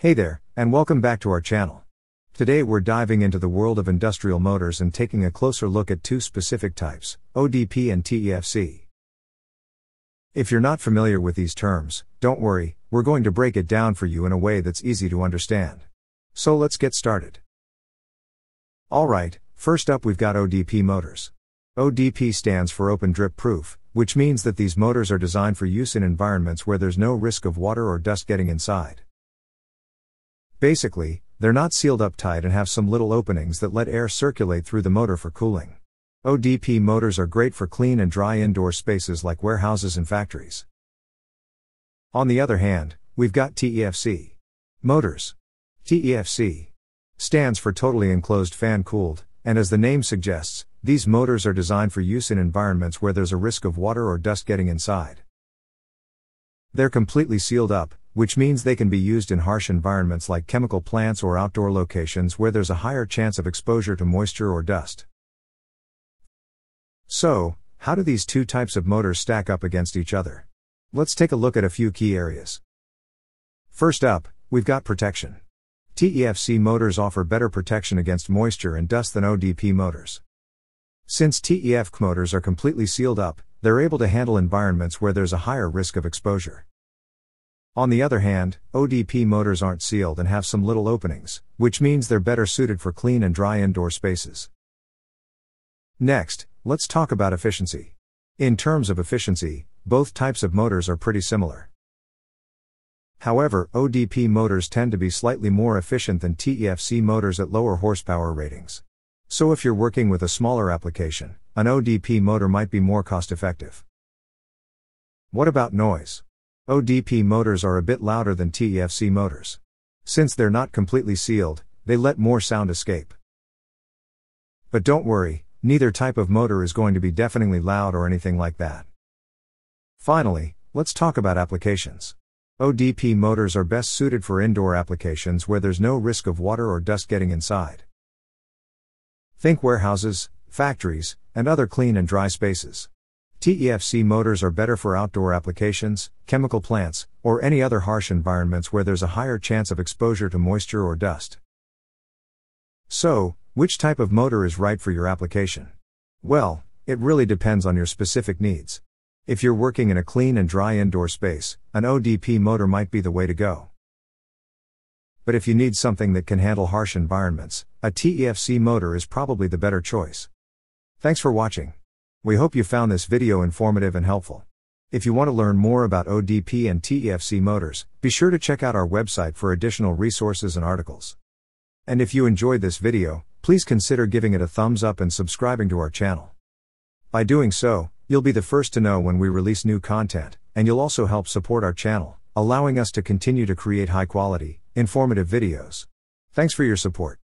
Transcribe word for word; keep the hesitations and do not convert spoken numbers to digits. Hey there, and welcome back to our channel. Today we're diving into the world of industrial motors and taking a closer look at two specific types, O D P and T E F C. If you're not familiar with these terms, don't worry, we're going to break it down for you in a way that's easy to understand. So let's get started. Alright, first up we've got O D P motors. O D P stands for open drip proof, which means that these motors are designed for use in environments where there's no risk of water or dust getting inside. Basically, they're not sealed up tight and have some little openings that let air circulate through the motor for cooling. O D P motors are great for clean and dry indoor spaces like warehouses and factories. On the other hand, we've got T E F C motors. T E F C stands for totally enclosed fan-cooled, and as the name suggests, these motors are designed for use in environments where there's a risk of water or dust getting inside. They're completely sealed up, which means they can be used in harsh environments like chemical plants or outdoor locations where there's a higher chance of exposure to moisture or dust. So, how do these two types of motors stack up against each other? Let's take a look at a few key areas. First up, we've got protection. T E F C motors offer better protection against moisture and dust than O D P motors. Since T E F C motors are completely sealed up, they're able to handle environments where there's a higher risk of exposure. On the other hand, O D P motors aren't sealed and have some little openings, which means they're better suited for clean and dry indoor spaces. Next, let's talk about efficiency. In terms of efficiency, both types of motors are pretty similar. However, O D P motors tend to be slightly more efficient than T E F C motors at lower horsepower ratings. So if you're working with a smaller application, an O D P motor might be more cost-effective. What about noise? O D P motors are a bit louder than T E F C motors. Since they're not completely sealed, they let more sound escape. But don't worry, neither type of motor is going to be deafeningly loud or anything like that. Finally, let's talk about applications. O D P motors are best suited for indoor applications where there's no risk of water or dust getting inside. Think warehouses, factories, and other clean and dry spaces. T E F C motors are better for outdoor applications, chemical plants, or any other harsh environments where there's a higher chance of exposure to moisture or dust. So, which type of motor is right for your application? Well, it really depends on your specific needs. If you're working in a clean and dry indoor space, an O D P motor might be the way to go. But if you need something that can handle harsh environments, a T E F C motor is probably the better choice. Thanks for watching. We hope you found this video informative and helpful. If you want to learn more about O D P and T E F C motors, be sure to check out our website for additional resources and articles. And if you enjoyed this video, please consider giving it a thumbs up and subscribing to our channel. By doing so, you'll be the first to know when we release new content, and you'll also help support our channel, allowing us to continue to create high-quality, informative videos. Thanks for your support.